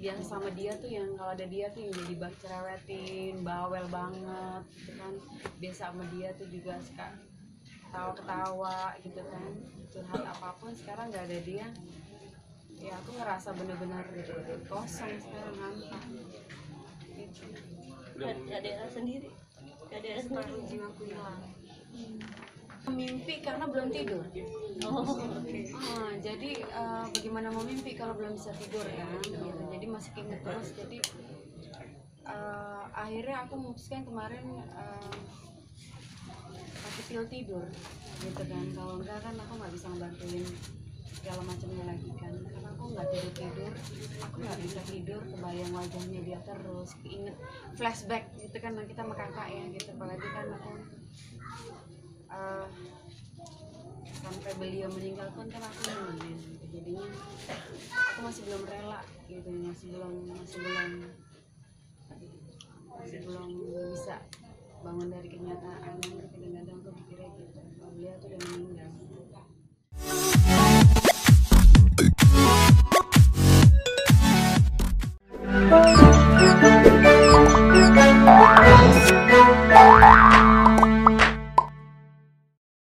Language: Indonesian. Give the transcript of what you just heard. yang sama dia tuh, yang kalau ada dia tuh yang jadi bak cerewetin, bawel banget gitu kan. Biasa sama dia tuh juga suka ketawa-ketawa gitu kan, curhat apapun. Sekarang nggak ada dia, ya aku ngerasa bener-bener kosong sekarang, hampa gitu. Gak ada era sendiri, gak ada era sendiri, jiwaku hilang. Mimpi karena belum tidur. Jadi bagaimana mau mimpi kalau belum bisa tidur kan? Gitu. Jadi masih keinget terus. Jadi akhirnya aku memutuskan kemarin pakai pil tidur, gitu kan. Kalau enggak kan aku nggak bisa ngebantuin segala macamnya lagi kan. Karena aku nggak tidur, aku nggak bisa tidur. Kebayang wajahnya dia terus, keinget flashback gitu kan. Kita sama kakak ya gitu. Apalagi kan aku sampai beliau meninggal pun kan aku nangis gitu. Jadinya aku masih belum rela gitu, masih belum bisa bangun dari kenyataan. Kadang-kadang aku pikirnya gitu, beliau tuh udah meninggal.